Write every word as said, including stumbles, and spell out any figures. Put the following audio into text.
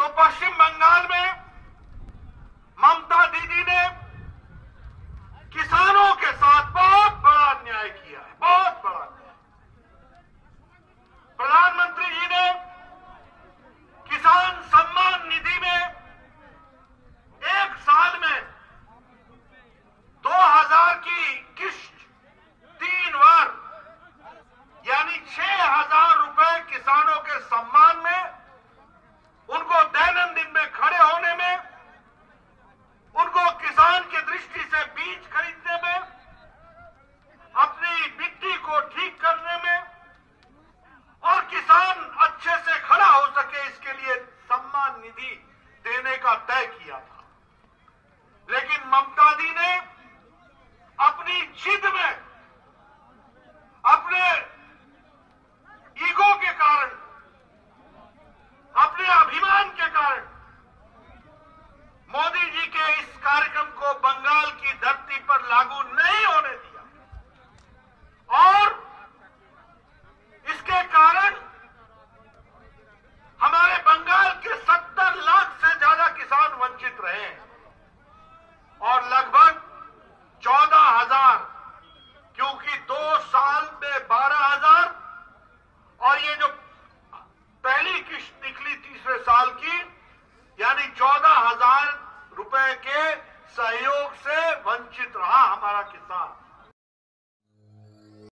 तो पश्चिम बंगाल में ममता दीदी ने किसानों के साथ बहुत बड़ा अन्याय किया है, बहुत बड़ा अन्याय। प्रधानमंत्री जी ने किसान सम्मान निधि में एक साल में दो हजार की किश्त तीन बार यानी छह हजार रुपए किसानों के सम्मान में, उनको दैनंदिन में खड़े होने में, उनको किसान की दृष्टि से बीज खरीदने में, अपनी मिट्टी को ठीक करने में और किसान अच्छे से खड़ा हो सके इसके लिए सम्मान निधि देने का तय किया था। लेकिन ममता दी ने अपनी जिद में, अपने ईगो के कारण, अपने अभिमान के कारण मोदी जी के इस कार्यक्रम को बंगाल की धरती पर लागू नहीं होने दिया और इसके कारण हमारे बंगाल के सत्तर लाख से ज्यादा किसान वंचित रहे हैं और लगभग चौदह हजार, क्योंकि दो साल में बारह हजार और ये जो पहली किश्त निकली तीसरे साल की यानी चौदह हजार रुपए के सहयोग से वंचित रहा हमारा किसान।